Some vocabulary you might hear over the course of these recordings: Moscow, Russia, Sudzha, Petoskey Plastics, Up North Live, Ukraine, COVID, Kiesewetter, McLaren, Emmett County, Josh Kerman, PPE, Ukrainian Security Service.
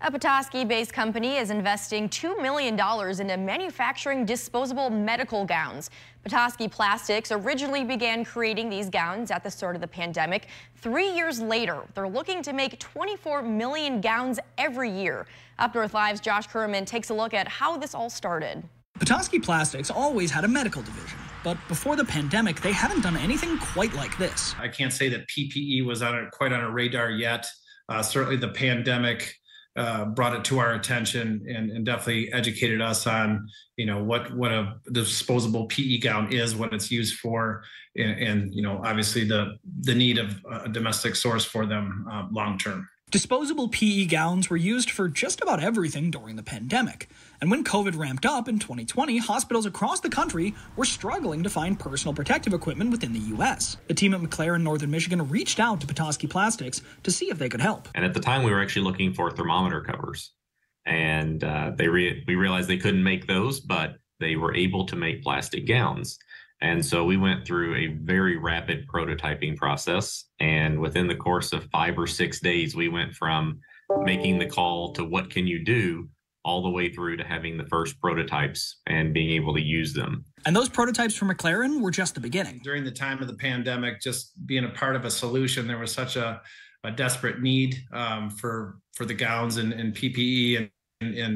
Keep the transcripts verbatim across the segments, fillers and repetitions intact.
A Petoskey-based company is investing two million dollars into manufacturing disposable medical gowns. Petoskey Plastics originally began creating these gowns at the start of the pandemic. Three years later, they're looking to make twenty-four million gowns every year. Up North Live's Josh Kerman takes a look at how this all started. Petoskey Plastics always had a medical division, but before the pandemic, they haven't done anything quite like this. I can't say that P P E was on a, quite on our radar yet. Uh, certainly the pandemic Uh, brought it to our attention and, and definitely educated us on, you know, what what a disposable P E gown is, what it's used for, and, and you know, obviously the the need of a domestic source for them uh, long term. Disposable P E gowns were used for just about everything during the pandemic. And when COVID ramped up in twenty twenty, hospitals across the country were struggling to find personal protective equipment within the U S The team at McLaren, Northern Michigan, reached out to Petoskey Plastics to see if they could help. And at the time, we were actually looking for thermometer covers. And uh, they re we realized they couldn't make those, but they were able to make plastic gowns. And so we went through a very rapid prototyping process. And within the course of five or six days, we went from making the call to what can you do, all the way through to having the first prototypes and being able to use them. And those prototypes from McLaren were just the beginning. During the time of the pandemic, just being a part of a solution, there was such a, a desperate need um, for, for the gowns and, and P P E. And And, and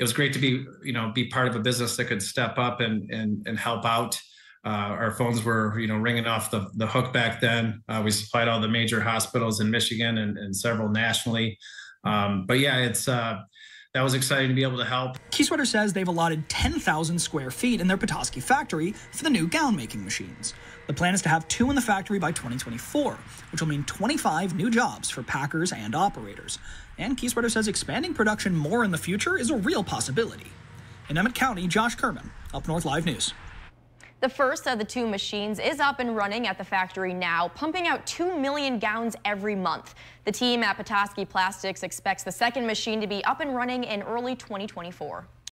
it was great to be, you know, be part of a business that could step up and and, and help out. Uh, our phones were, you know, ringing off the, the hook back then. Uh, we supplied all the major hospitals in Michigan and, and several nationally. Um, but yeah, it's uh, that was exciting to be able to help. Kiesewetter says they've allotted ten thousand square feet in their Petoskey factory for the new gown making machines. The plan is to have two in the factory by twenty twenty-four, which will mean twenty-five new jobs for packers and operators. And Kiesewetter says expanding production more in the future is a real possibility. In Emmett County, Josh Kerman, Up North Live News. The first of the two machines is up and running at the factory now, pumping out two million gowns every month. The team at Petoskey Plastics expects the second machine to be up and running in early twenty twenty-four.